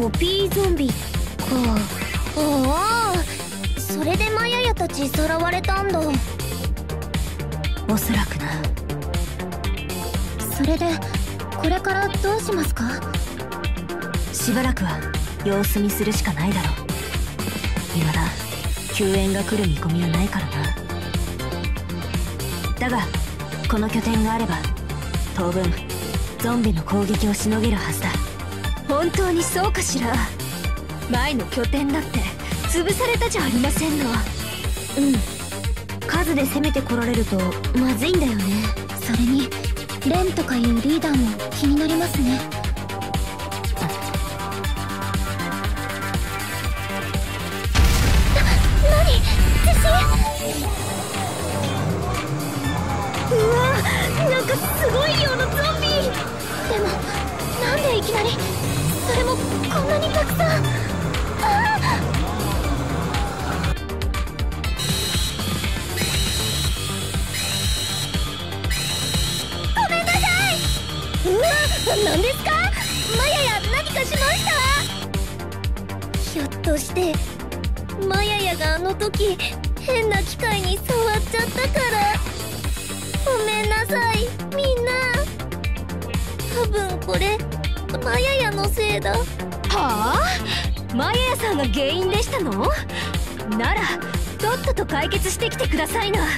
コピーゾンビか。ああ、それでマヤヤたちさらわれたんだ。おそらくな。それでこれからどうしますか？しばらくは様子見するしかないだろう。いまだ救援が来る見込みはないからな。だがこの拠点があれば当分ゾンビの攻撃をしのげるはずだ。本当にそうかしら？前の拠点だって潰されたじゃありませんの。うん、数で攻めてこられるとまずいんだよね。それにレンとかいうリーダーも気になりますね。何？地震！なんかすごい量のゾンビ。でもなんでいきなりそれもこんなにたくさん。ごめんなさい。うわ、なんですか？マヤヤ何かしました？ひょっとしてマヤヤがあの時変な機械に触っちゃったから。ごめんなさいみんな。多分これマヤヤのせいだ。はあ？マヤヤさんが原因でしたの？ならとっとと解決してきてくださいな。レ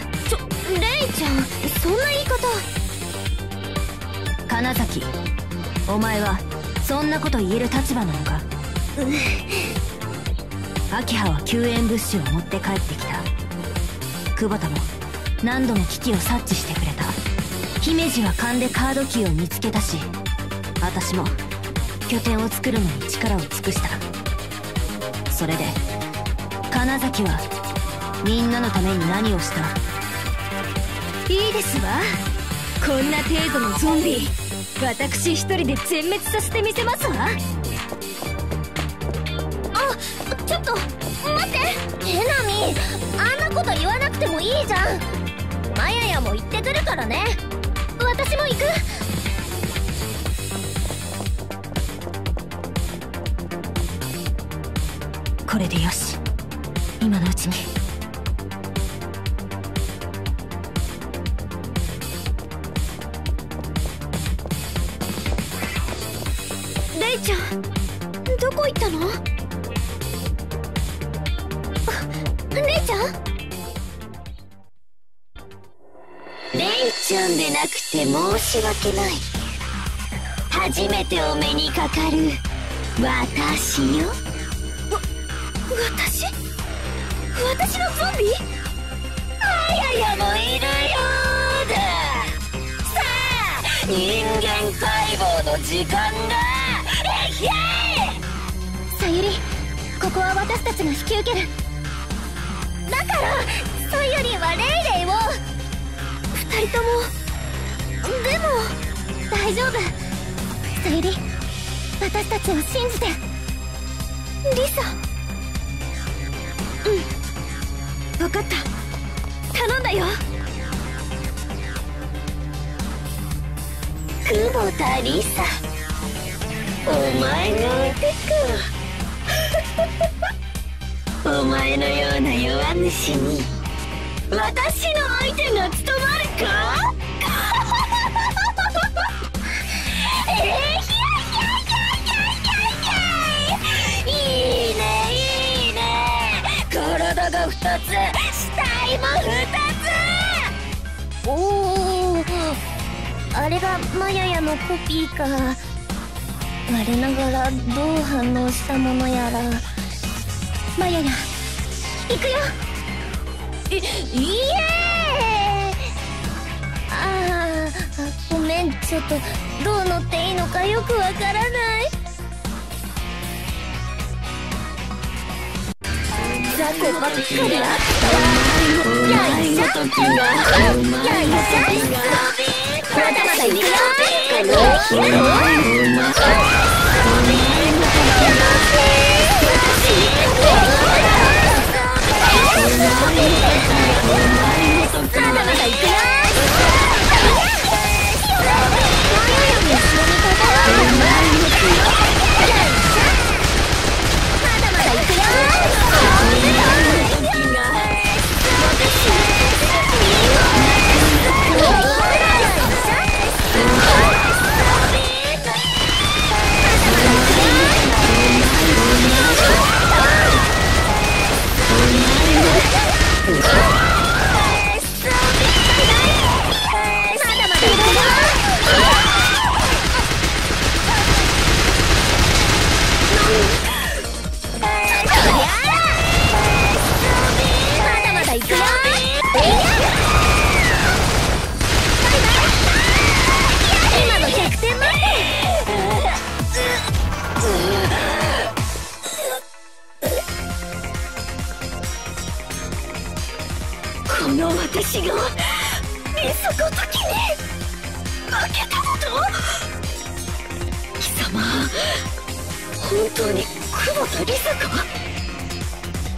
イちゃん、そんな言い方。金崎、お前はそんなこと言える立場なのか？秋葉は救援物資を持って帰ってきた。久保田も何度も危機を察知してくれた。姫路は勘でカードキーを見つけたし、私も拠点を作るのに力を尽くした。それで金崎はみんなのために何をした？いいですわ、こんな程度のゾンビ私一人で全滅させてみせますわ。あ、ちょっと待って。えなみ、あんなこと言わなくてもいいじゃん。マヤヤも行ってくるからね。私も行く。これでよし、今のうちに。レイちゃん、どこ行ったの？あ、レイちゃん？レイちゃんでなくて申し訳ない。初めてお目にかかる私よ。私のゾンビ？あややもいるようだ。さあ人間解剖の時間だ。イエイ！さゆり、ここは私たちが引き受ける。だからさゆりはレイレイを。2人とも。でも大丈夫。さゆり、私たちを信じて。リサ、うん、分かった、頼んだよ。久保田リサ、お前の腕か。お前のような弱虫に私の相手が務まるか？いいねいいね。体が2つ、死体も2つ。おお、あれがマヤヤのコピーか。我ながらどう反応したものやら。マヤヤ、行くよ。いえ、ああ、ごめん、ちょっとどう乗っていいのかよくわからない。ザコばっかりあった。やいしょっと。やいしょっと。まだまだいくよ。まだまだいくよ。マヤヤの後ろに立たない。この私がみそごときに負けたのだ。貴様、本当に久保田梨沙か？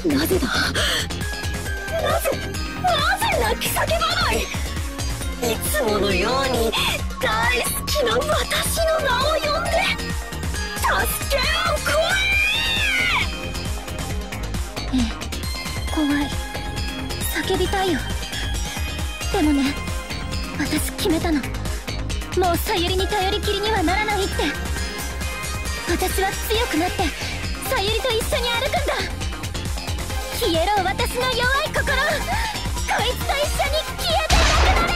なぜだ？なぜ泣き叫ばない？いつものように大好きな私の名を呼んで助けを来い！ねえ、怖い。叫びたいよ。でもね、私決めたの。もうさゆりに頼りきりにはならないって。私は強くなってさゆりと一緒に歩くんだ。消えろ私の弱い心、こいつと一緒に消えていたくなれ。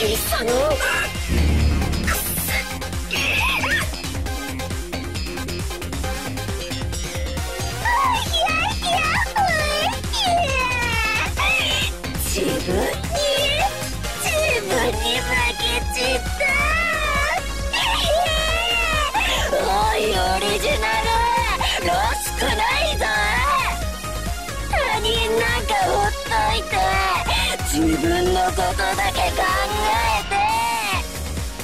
梨沙の自分に負けちった。おいオリジナル、らしくないぞ。他人なんかほっといて自分のことだけ考え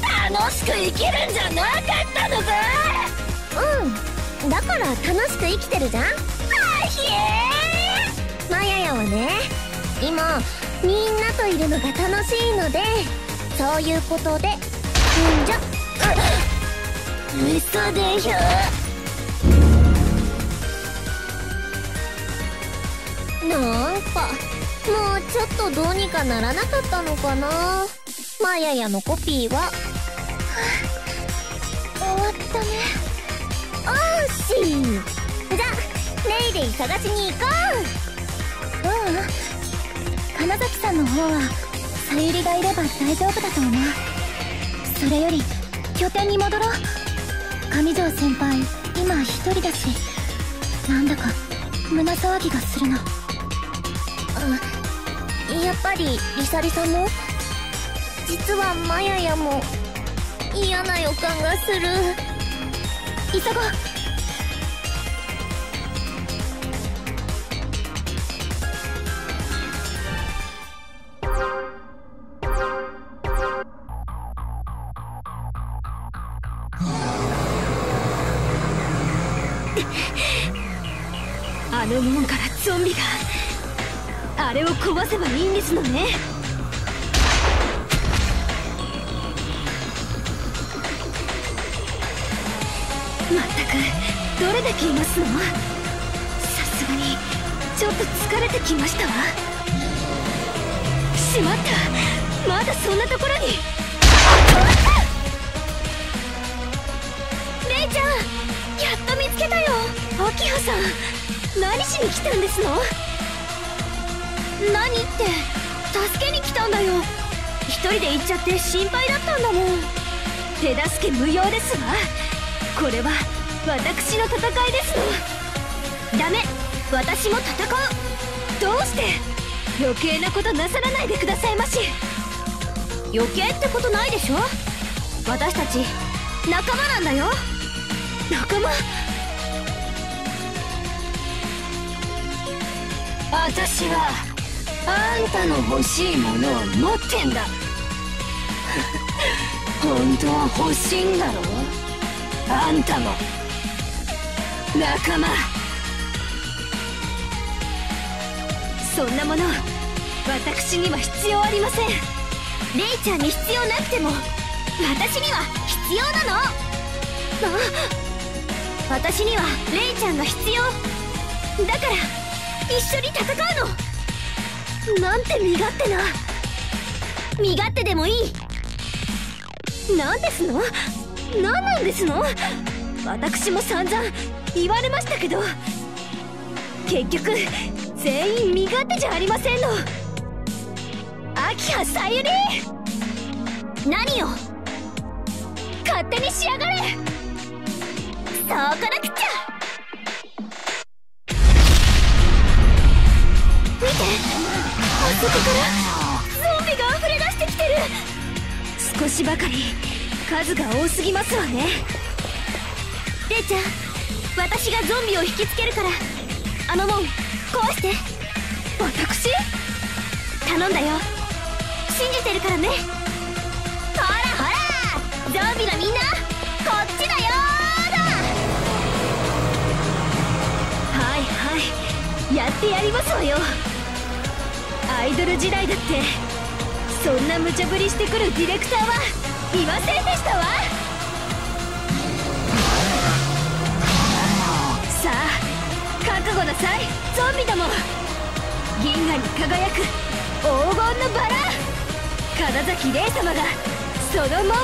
て楽しく生きるんじゃなかったのか？うん、だから楽しく生きてるじゃん。あひえー、まややはね、今みんなといるのが楽しいので、そういうことでんじゃ。嘘でしょ。なんかもうちょっとどうにかならなかったのかな。マヤヤのコピーは終わったね。おーしー、じゃあレイレイ探しに行こう。うん、花崎さんの方はさゆりがいれば大丈夫だと思う。それより拠点に戻ろう。上条先輩今一人だし、なんだか胸騒ぎがするの。あ、やっぱりリサリさんも？実はマヤヤも嫌な予感がする。急ごう。あの門からゾンビが、あれを壊せばいいんですのね。まったくどれだけいますの？さすがにちょっと疲れてきましたわ。しまった、まだそんなところに。レイちゃん、やっと見つけたよ。秋葉さん、何しに来たんですの？何って助けに来たんだよ。一人で行っちゃって心配だったんだもん。手助け無用ですわ。これは私の戦いですの。ダメ、私も戦う。どうして？余計なことなさらないでくださいまし。余計ってことないでしょ。私たち仲間なんだよ。仲間？私はあんたの欲しいものを持ってんだ。本当は欲しいんだろう。あんたも仲間。そんなもの私には必要ありません。レイちゃんに必要なくても私には必要なの。私にはレイちゃんが必要だから、一緒に戦うの。なんて身勝手な。身勝手でもいい。なんですの？なんなんですの？私も散々言われましたけど、結局全員身勝手じゃありませんの。秋葉さゆり、何を勝手にしやがれ。そうこなくちゃ。見て、あそこからゾンビが溢れ出してきてる。少しばかり数が多すぎますわね。レイちゃん、私がゾンビを引きつけるからあの門壊して。私頼んだよ、信じてるからね。ほらほら、ゾンビのみんなこっちだよーだ。はいはい、やってやりますわよ。アイドル時代だってそんな無茶ぶりしてくるディレクターはいませんでしたわ。さあ覚悟なさい、ゾンビども。銀河に輝く黄金のバラ、金崎玲様がその門を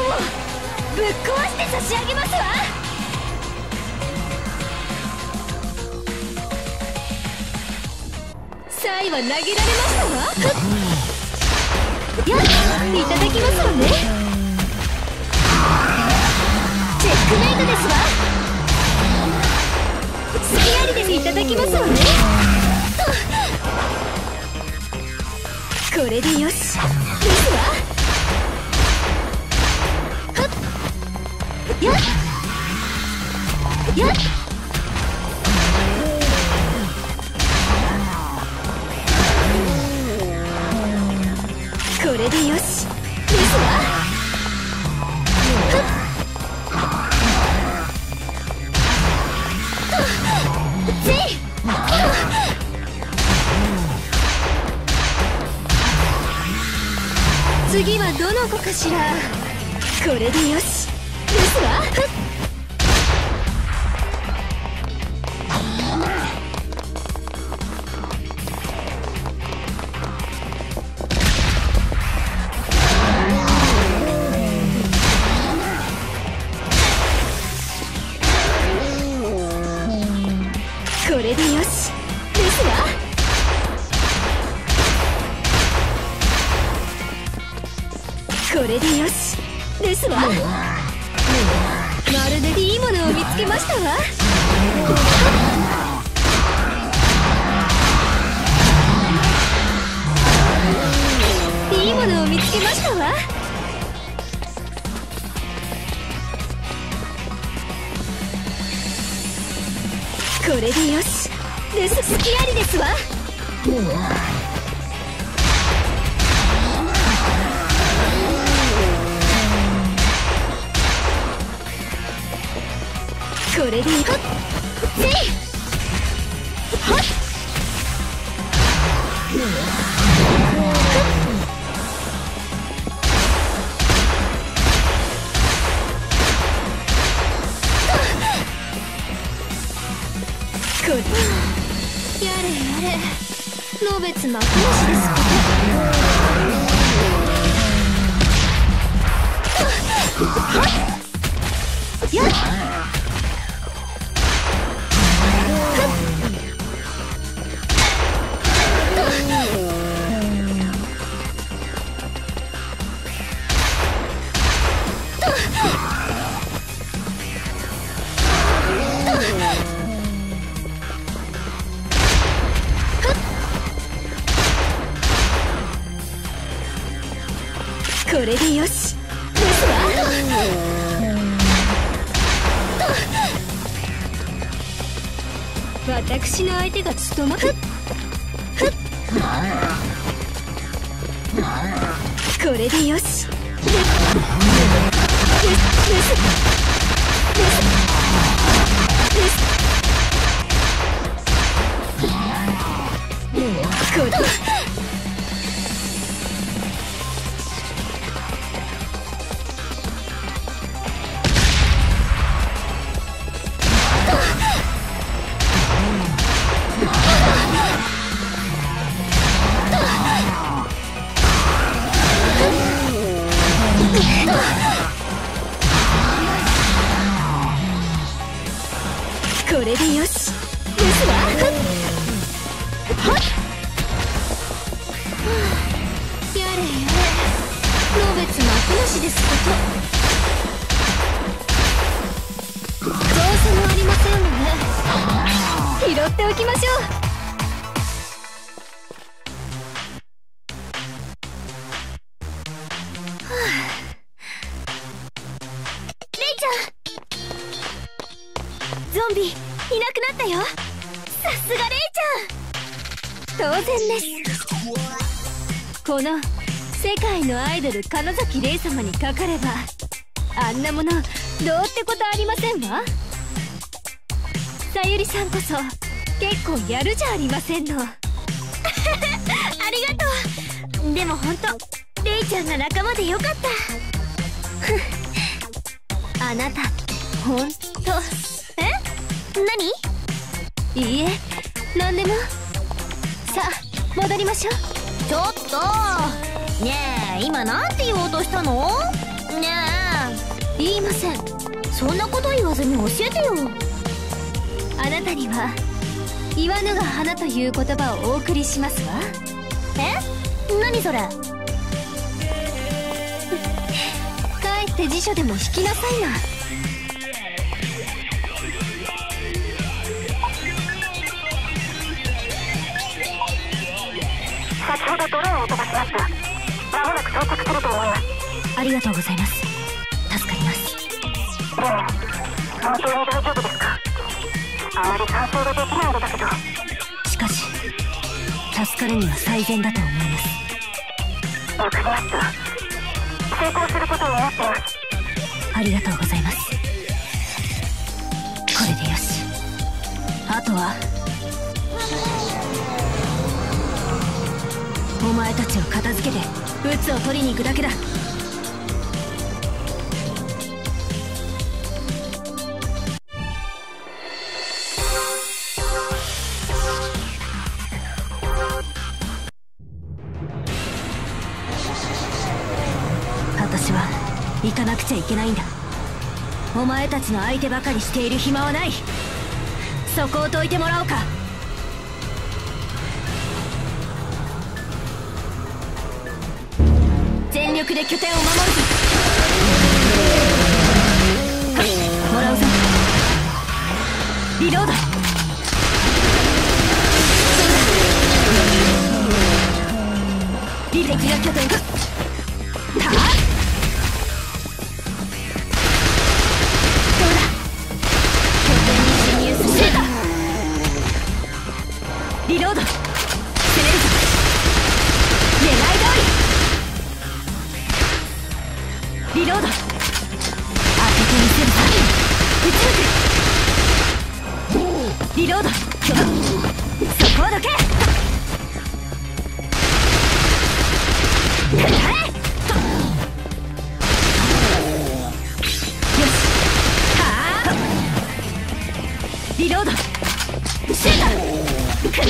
ぶっ壊して差し上げますわ。サイは投げられましたわ。やっ、いただきますわね。チェックメイトですわ。隙ありです、いただきますわね。これでよしですわ。はっ、やっやっ、これでよしですわ。次はどの子かしら。これでよしですわ。これでよしですわ。まるでいいものを見つけましたわ。いいものを見つけましたわ。これでよしです。隙ありですわ。これではっ、これやれやれ、のべつな講師ですか。やっこれでよしですわ。私の相手が務まる。これでよしです。これでよしですわ。はっ、やれやれ、のべつの後なしですこと。どうせもありませんわね。拾っておきましょう。ゾンビいなくなったよ。さすがレイちゃん、当然です。この世界のアイドル金崎レイ様にかかればあんなものどうってことありませんわ。さゆりさんこそ結構やるじゃありませんの。ありがとう。でもほんとレイちゃんが仲間でよかった。あなたほんとえ何？いいえ何でも。さあ戻りましょう。ちょっとねえ今なんて言おうとしたの？ねえ言いません。そんなこと言わずに教えてよ。あなたには言わぬが花という言葉をお送りしますわ。え何それ？帰って辞書でも引きなさいな。先ほどドローンを飛ばしました。まもなく到着すると思います。ありがとうございます。助かります。でも本当に大丈夫ですか？あまり感想ができないのだけど。しかし助かるには最善だと思います。わかりました。成功することを願ってます。ありがとうございます。これでよし。あとはお前たちを片付けて鬱を取りに行くだけだ。私は行かなくちゃいけないんだ。お前たちの相手ばかりしている暇はない。そこを解いてもらおうか。全力で拠点を守るぞ。はいもらうぞ。リロード。リレキが拠点かはっリロード。攻めるぞ。狙い通りリロード。当ててみせるさ。撃ち抜くリロード。そこをどけ。耐えよしはーリロード。シュート。くらえ。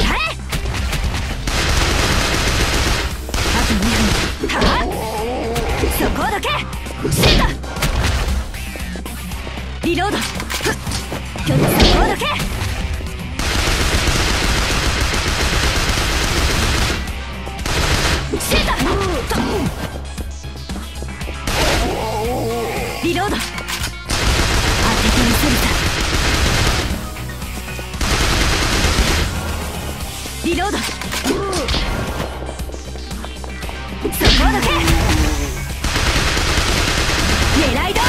あと2分。はぁそこをどけ。シュートリロード。そこをどけ。シュートリロード。当ててみせるさ。リロード。そこをどけ。狙い通り。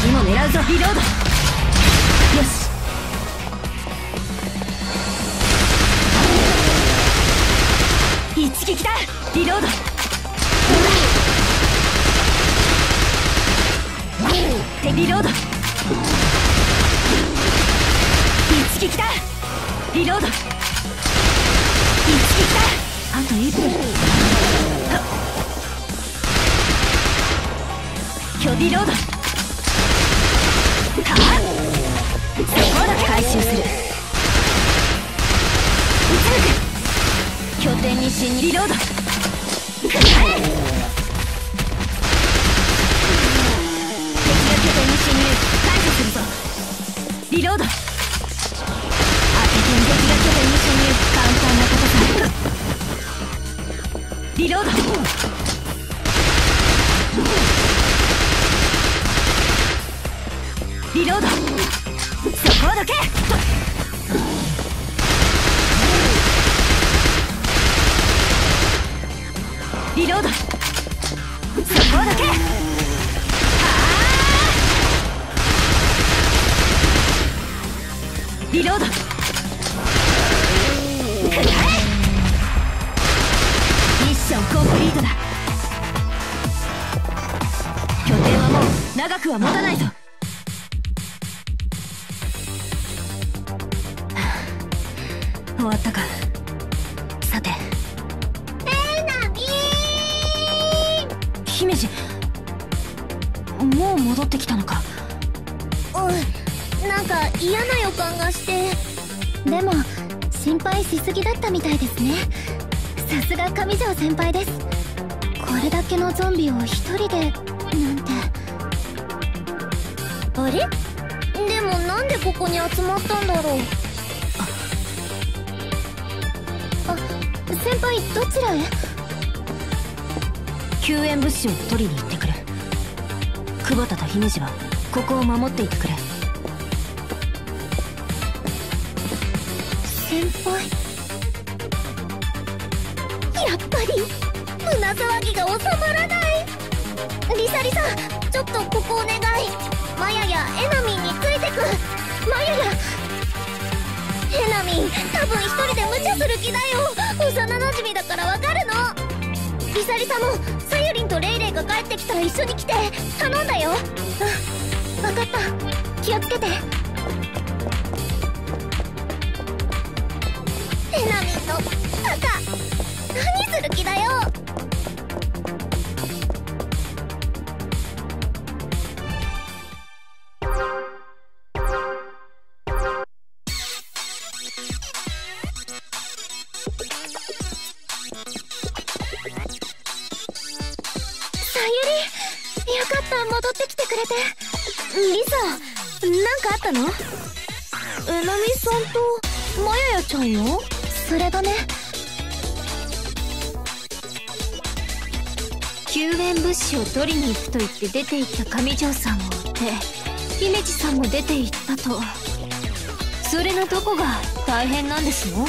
次も狙うぞ。リロード。よし一撃だ。リロード。リロード。一撃だ。リロード。一撃だ。あと1分。キョリロード。はぁそこだけ回収する。撃ち抜く。拠点に進入。リロード。敵が拠点に進入。解除するぞ。リロード。電撃が拠点に侵入。簡単なことさ。リロード。リロード。そこをどけ。リロード。そこをどけ。はぁリロード。ミッションコンプリートだ。拠点はもう長くは持たないぞ。終わったか。さてペナミーン、姫路もう戻ってきたのか。なんか嫌な予感がして。でも心配しすぎだったみたいですね。さすが上条先輩です。これだけのゾンビを一人でなんて。あれでもなんでここに集まったんだろう。あ、先輩どちらへ。救援物資を取りに行ってくる。久保田と姫路はここを守っていてくれ。先輩、やっぱり胸騒ぎが収まらない。リサリサ、ちょっとここお願い。マヤやエナミンについてく。マヤやエナミン多分一人で無茶する気だよ。幼なじみだからわかるの。リサリサもさゆりんとレイレイが帰ってきたら一緒に来て頼んだよ。あ、わかった、気をつけて。エナミンのバカ、何する気だよ。さゆり、よかった、戻ってきてくれて。リサ、なんかあったの？エナミさんとマヤヤちゃんよ。それだね。救援物資を取りに行くと言って出て行った上条さんを追って姫路さんも出て行ったと。それのどこが大変なんですの？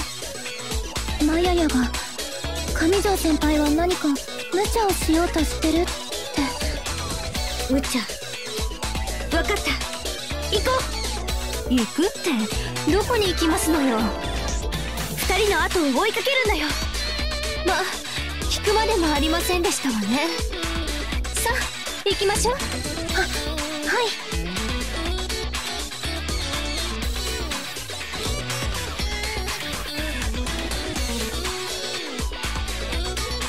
マヤヤが上条先輩は何か無茶をしようとしてるって。無茶、分かった、行こう。行くってどこに行きますのよ。二人の後を追いかけるんだよ。ま、聞くまでもありませんでしたわね。さあ行きましょう。は、はい。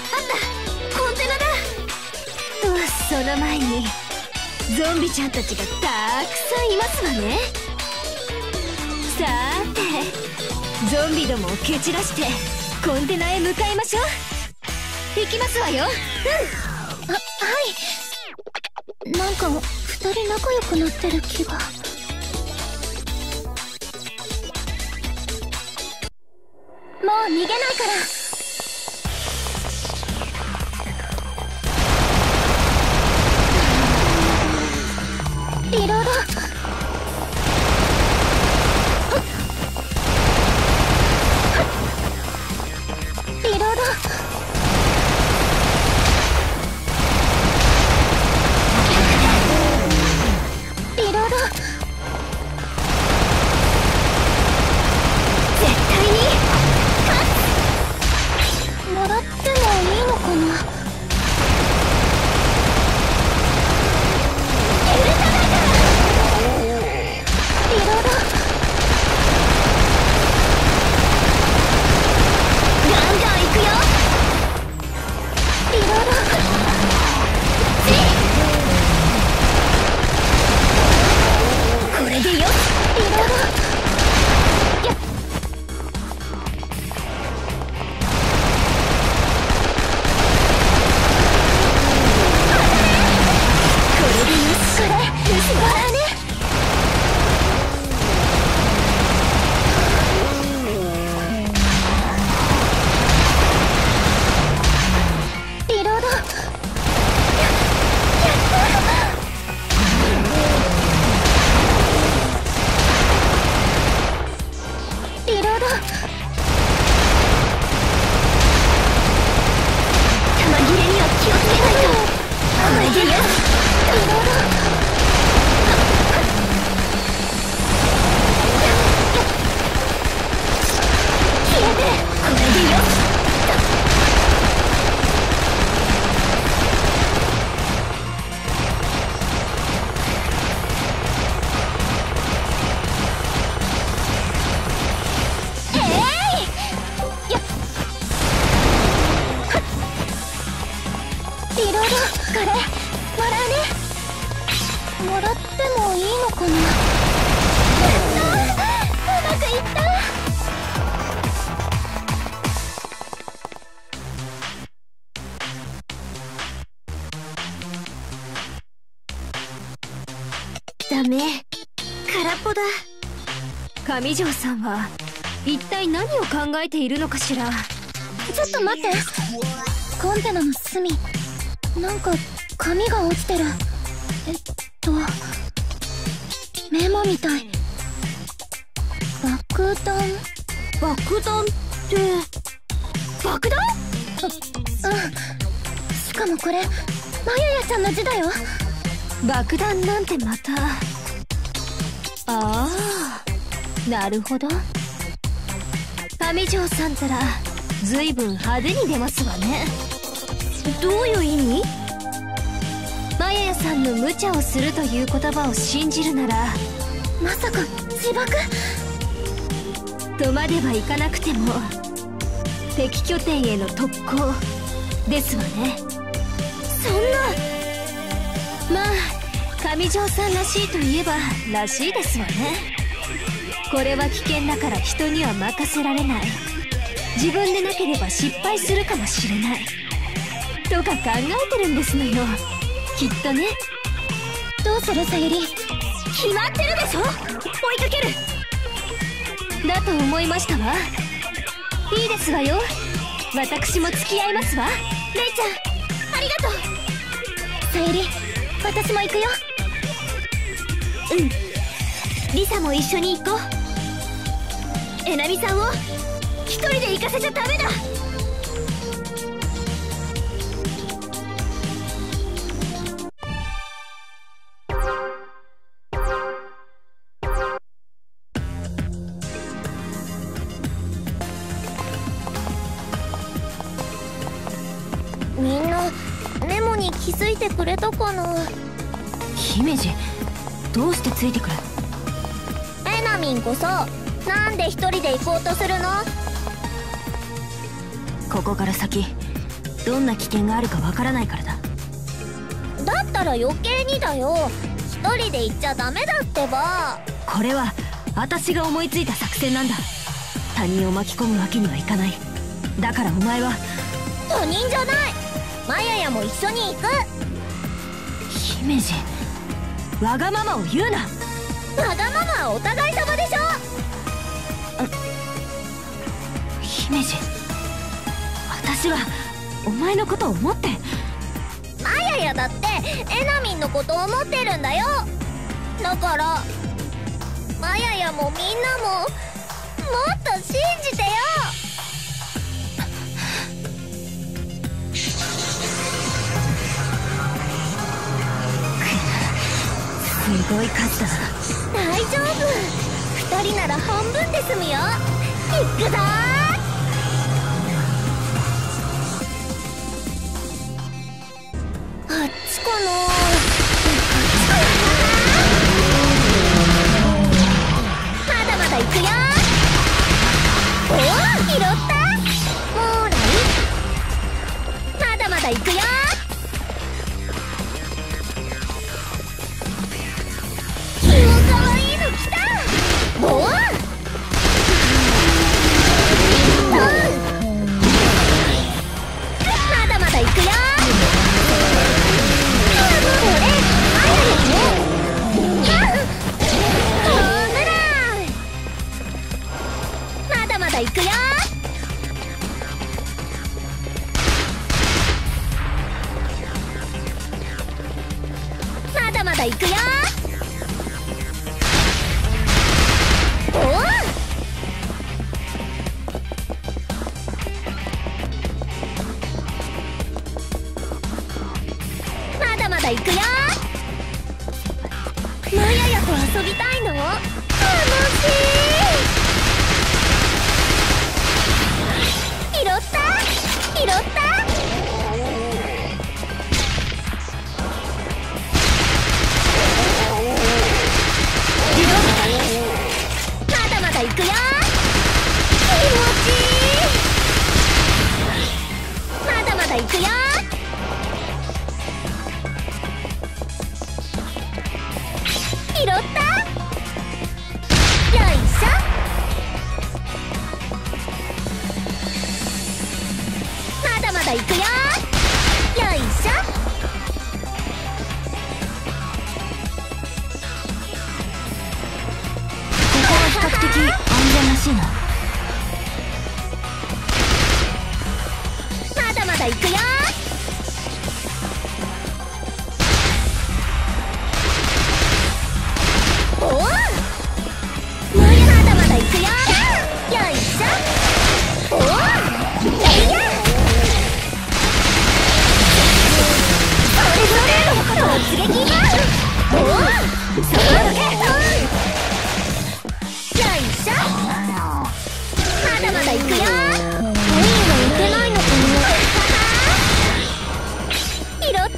あった、コンテナだ。とその前にゾンビちゃんたちがたくさんいますわね。さーてゾンビどもを蹴散らしてコンテナへ向かいましょう。行きますわよ。うん、あ、はい。なんか2人仲良くなってる気が。もう逃げないから。空っぽだ。上条さんは一体何を考えているのかしら。ちょっと待って、コンテナの隅なんか紙が落ちてる。メモみたい。爆弾。爆弾って爆弾？うん、しかもこれマユヤちゃんの字だよ。爆弾なんてまた。ああ、なるほど。上条さんたら随分派手に出ますわね。どういう意味？マヤヤさんの無茶をするという言葉を信じるなら、まさか自爆とまではいかなくても敵拠点への特攻ですわね。そんな。まあ上条さんらしいといえばらしいですわね。これは危険だから人には任せられない。自分でなければ失敗するかもしれないとか考えてるんですのよ、きっとね。どうするさゆり。決まってるでしょ、追いかけるだと思いましたわ。いいですわよ、私も付き合いますわ。レイちゃんありがとう。さゆり私も行くよ。うん、リサも一緒に行こう。えなみさんを一人で行かせちゃダメだ。くれたかな。姫路どうしてついてくる。えなみんこそなんで一人で行こうとするの。ここから先どんな危険があるかわからないからだ。だったら余計にだよ、一人で行っちゃダメだってば。これは私が思いついた作戦なんだ。他人を巻き込むわけにはいかない。だからお前は。他人じゃない、マヤヤも一緒に行く。姫路、わがままを言うな。わがままはお互い様でしょ。姫路、私はお前のことを思って。マヤヤだってエナミンのことを思ってるんだよ。だからマヤヤもみんなももっと信じてよ。すごい数だ。大丈夫、2人なら半分で済むよ。いくぞー。あっちかなまだまだ行くよ。おお、拾った。ほら、まだまだ行くよ。よいしょ。しい安全なシーナ。まだまだ行くよ。おお、まだまだ行くよ。よいしょ。おお、いやいや、それぞれの突撃だ。おお、それだけ。 リロード。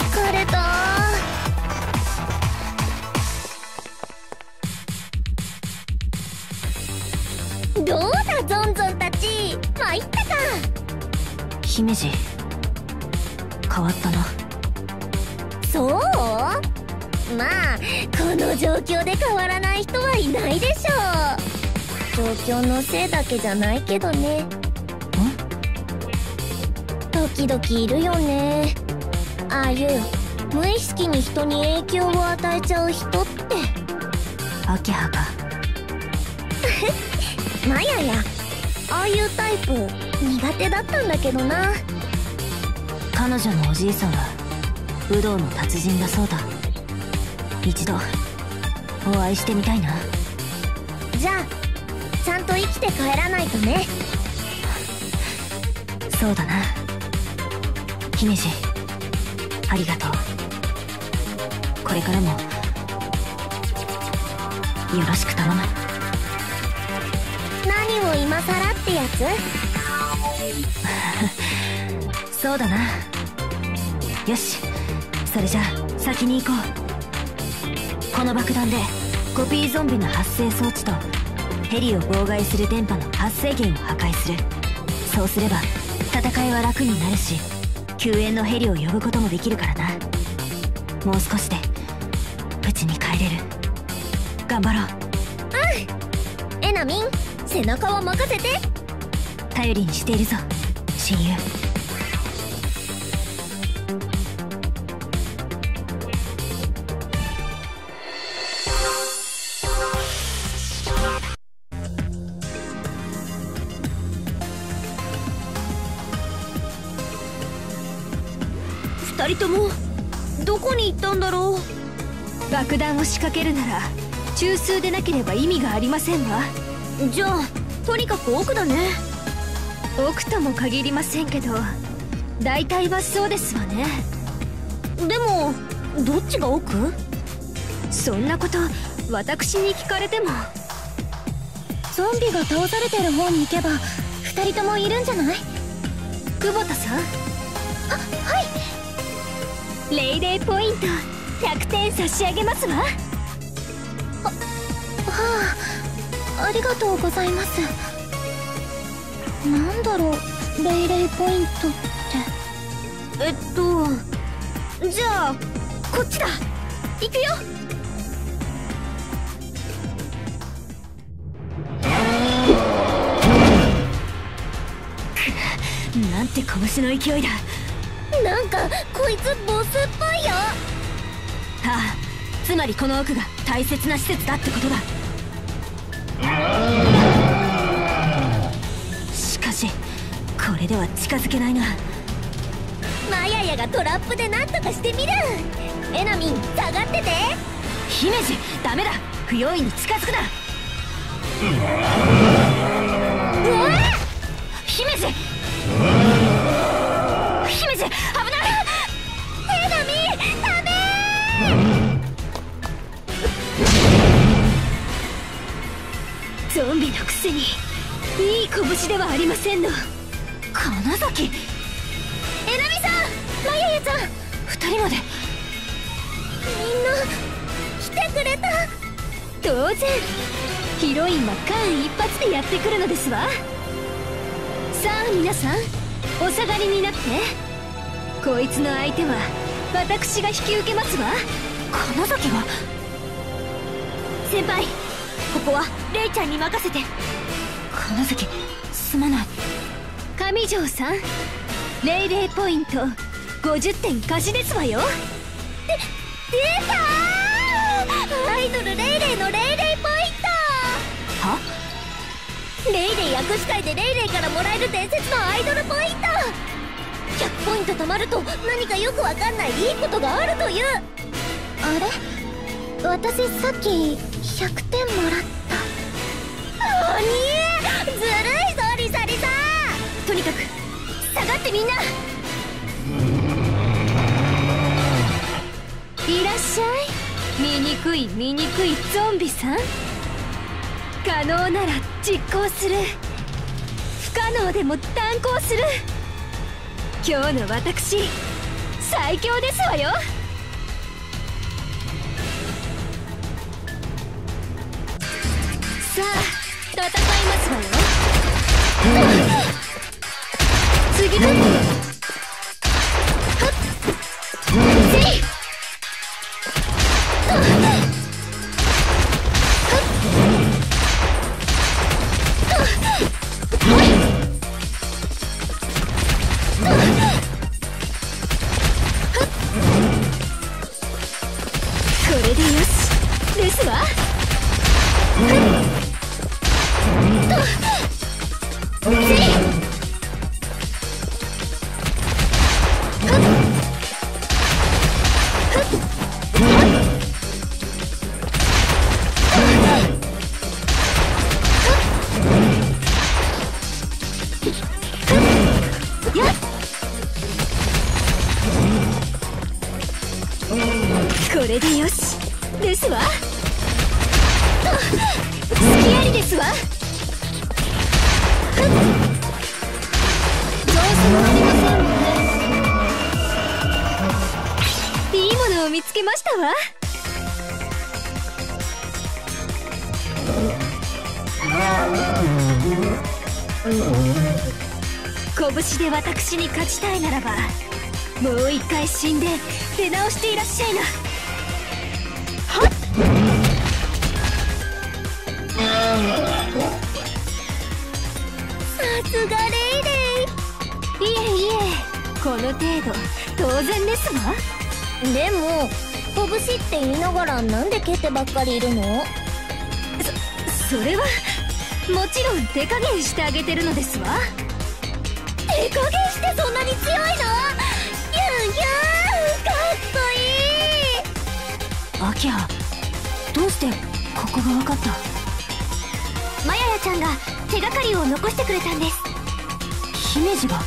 疲れた。どうだゾンゾンたち、参ったか。姫路、変わったな。そう？ まあこの状況で変わらない人はいないでしょう。状況のせいだけじゃないけどね。時々いるよね、ああいう無意識に人に影響を与えちゃう人って。秋葉かマヤやああいうタイプ苦手だったんだけどな。彼女のおじいさんは武道の達人だそうだ。 一度お会いしてみたいな。じゃあちゃんと生きて帰らないとね。そうだな。姫路、ありがとう。これからもよろしく頼む。何を今さらってやつそうだな。よし、それじゃあ先に行こう。 この爆弾でコピーゾンビの発生装置とヘリを妨害する電波の発生源を破壊する。そうすれば戦いは楽になるし、救援のヘリを呼ぶこともできるからな。もう少しでうちに帰れる。頑張ろう。うん、えなみん、背中を任せて。頼りにしているぞ、親友。 二人ともどこに行ったんだろう。爆弾を仕掛けるなら中枢でなければ意味がありませんわ。じゃあとにかく奥だね。奥とも限りませんけど大体はそうですわね。でもどっちが奥？そんなこと私に聞かれても。ゾンビが倒されてる方に行けば二人ともいるんじゃない？久保田さん、あ、はい。 レイレイポイント100点差し上げますわ。はあ、ありがとうございます。なんだろう、レイレイポイントって。じゃあこっちだ。行くよ。なんて拳の勢いだ。 なんかこいつボスっぽいよ。はあ、つまりこの奥が大切な施設だってことだ。しかしこれでは近づけないな。マヤヤがトラップで何とかしてみる。エナミン、下がってて。姫路、ダメだ、不用意に近づくな。うわっ、姫路。 ゾンビのくせにいい拳ではありませんの。金崎、えなみさん、まややちゃん、二人までみんな来てくれた。当然ヒロインは間一髪でやってくるのですわ。さあ皆さん、お下がりになって。こいつの相手は私が引き受けますわ。金崎は先輩、ここはレイちゃんに任せて。金崎、すまない。上条さん、レイレイポイント50点貸しですわよ。出たー、アイドルレイレイのレイレイポイント。はレイレイ握手会でレイレイからもらえる伝説のアイドルポイント。100ポイント貯まると何かよくわかんないいいことがあるという。あれ、私さっき100点もらった。おにえ、ずるいぞリサリサ。とにかく下がってみんな。いらっしゃい、醜いゾンビさん。可能なら実行する、不可能でも断行する。今日の私、最強ですわよ。さあ、戦いますわよ。次だって私に勝ちたいならば、もう一回死んで出直していらっしゃいな。はっ、さすがレイレイ。いえ、この程度当然ですわ。でもこぶしって言いながらなんで蹴ってばっかりいるの？それはもちろん手加減してあげてるのですわ。手加減してそんなに強いの？ギュンギュン、かっこいい。アキヤ、どうしてここがわかった？マヤヤちゃんが手がかりを残してくれたんです。姫路が？そ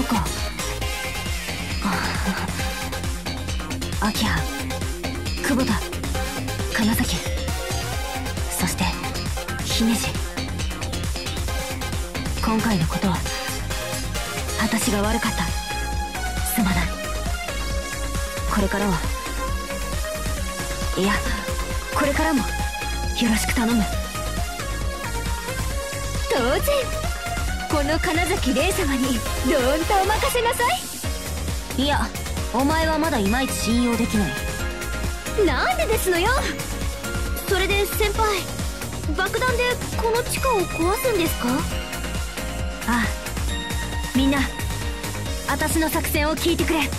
うか。アキヤ、久保田、金崎、そして姫路。今回のことは私が悪かった。すまない。これからは、いや、これからもよろしく頼む。当然、この金崎玲様にどーんとお任せなさい。いや、お前はまだいまいち信用できない。なんでですのよ。それで先輩、爆弾でこの地下を壊すんですか？ああ、みんな私の作戦を聞いてくれ。